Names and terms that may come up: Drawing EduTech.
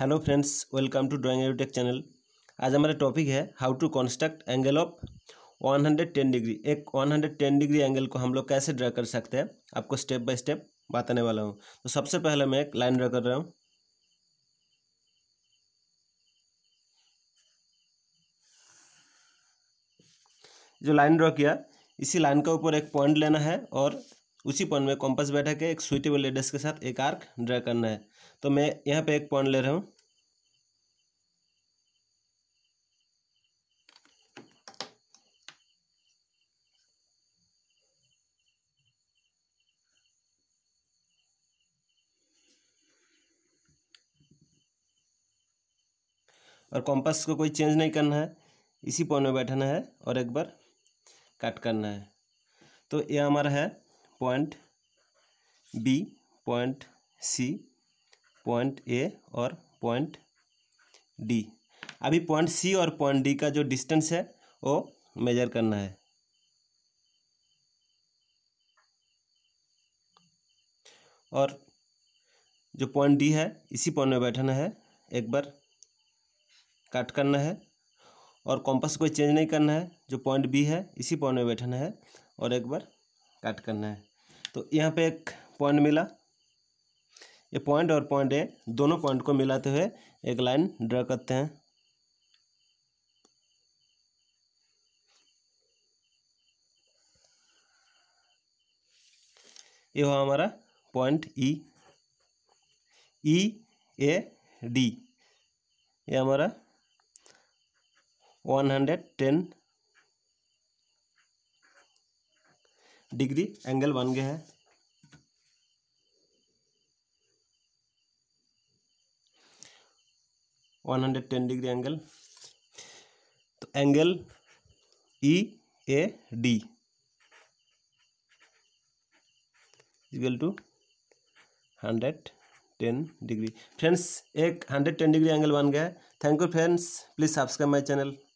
Hello friends, welcome to drawing edutech channel. आज हमारा topic है how to construct angle of 110 degree. एक 110 degree angle को हम लोग कैसे ड्रा कर सकते हैं, आपको स्टेप बाय स्टेप बताने वाला हूं। तो सबसे पहले मैं एक लाइन ड्रा कर रहा हूं। जो लाइन ड्रा किया, इसी लाइन के ऊपर एक पॉइंट लेना है और उसी पॉइंट में कंपास बैठा के एक सुइटेबल रेडियस के साथ एक आर्क ड्रा करना है। तो मैं यहाँ पे एक पॉइंट ले रहा हूँ। और कंपास को कोई चेंज नहीं करना है, इसी पॉइंट में बैठना है और एक बार कट करना है। तो यह हमारा है point B, point C, point A और पॉइंट डी। अभी पॉइंट सी और पॉइंट डी का जो डिस्टेंस है वो मेजर करना है। और जो पॉइंट डी है, इसी पॉइंट में बैठना है, एक बार कट करना है और कंपास कोई चेंज नहीं करना है। जो पॉइंट बी है, इसी पॉइंट में बैठना है और एक बार कट करना है। तो यहाँ पे एक पॉइंट मिला। ये पॉइंट और पॉइंट ए, दोनों पॉइंट को मिलाते हुए एक लाइन ड्रा करते हैं। ये हुआ हमारा point E, E A D. ये हमारा 110 डिग्री एंगल बन गया है। One 110 degree angle. तो angle E A D equal to 110 degree. Friends, एक 110 डिग्री एंगल बन गया है। Thank you friends, please subscribe my channel.